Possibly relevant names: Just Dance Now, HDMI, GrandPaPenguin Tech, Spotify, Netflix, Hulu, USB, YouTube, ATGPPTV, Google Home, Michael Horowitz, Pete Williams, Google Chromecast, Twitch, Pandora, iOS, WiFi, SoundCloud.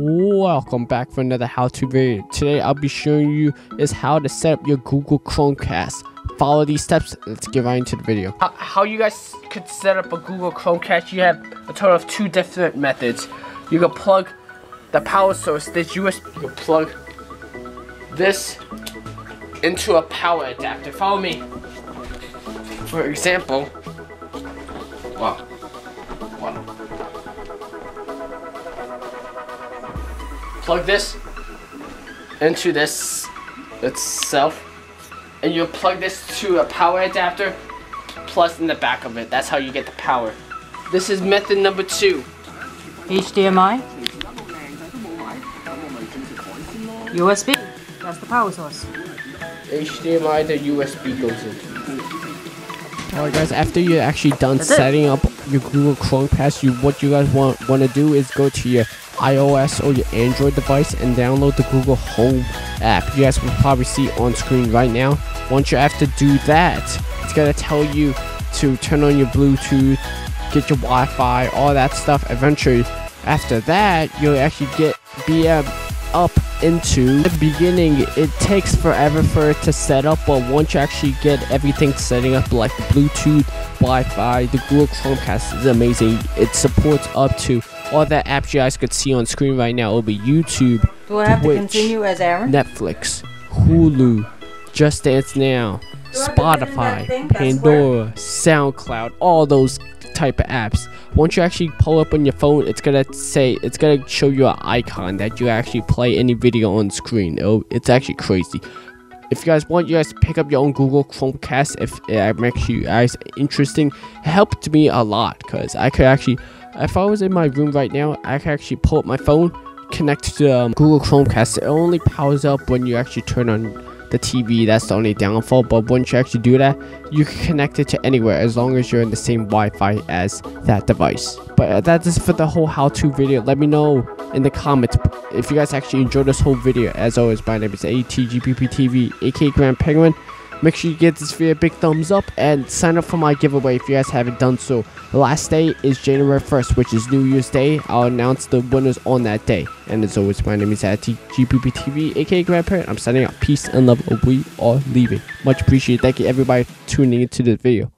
Welcome back for another how-to video. Today I'll be showing you is how to set up your Google Chromecast. Follow these steps. Let's get right into the video. How you guys could set up a Google Chromecast, you have a total of two different methods. You can plug the power source, this USB, you can plug this into a power adapter. Follow me. For example, wow. Plug this into this itself, and you'll plug this to a power adapter plus in the back of it. That's how you get the power. This is method number two. HDMI, USB, that's the power source. HDMI, the USB goes into. Alright guys, after you're actually done setting up your Google Chromecast, what you guys want to do is go to your iOS or your Android device and download the Google Home app. You guys will probably see on screen right now. Once you have to do that, it's going to tell you to turn on your Bluetooth, get your Wi-Fi, all that stuff. Eventually, after that, you'll actually be up into the beginning. It takes forever for it to set up, but once you actually get everything setting up, like the Bluetooth, Wi-Fi, the Google Chromecast is amazing. It supports up to all that apps you guys could see on screen right now. It'll be YouTube, Twitch, Netflix, Hulu, Just Dance Now, Spotify, Pandora, SoundCloud, all those type of apps. Once you actually pull up on your phone, it's gonna show you an icon that you actually play any video on screen. It's actually crazy. If you guys want, you guys pick up your own Google Chromecast if it makes you guys interesting. It helped me a lot because I could actually, if I was in my room right now, I could actually pull up my phone, connect to Google Chromecast. It only powers up when you actually turn on the TV. That's the only downfall, but once you actually do that, you can connect it to anywhere as long as you're in the same Wi-Fi as that device. But that is for the whole how-to video. Let me know in the comments if you guys actually enjoyed this whole video. As always, my name is ATGPPTV, aka Grand Penguin. Make sure you give this video a big thumbs up and sign up for my giveaway if you guys haven't done so. The last day is January 1st, which is New Year's Day. I'll announce the winners on that day. And as always, my name is ATGPPTV, aka Grandparent. I'm signing out. Peace and love. We are leaving. Much appreciated. Thank you everybody for tuning into this video.